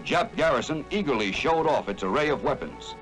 the Jap garrison eagerly showed off its array of weapons.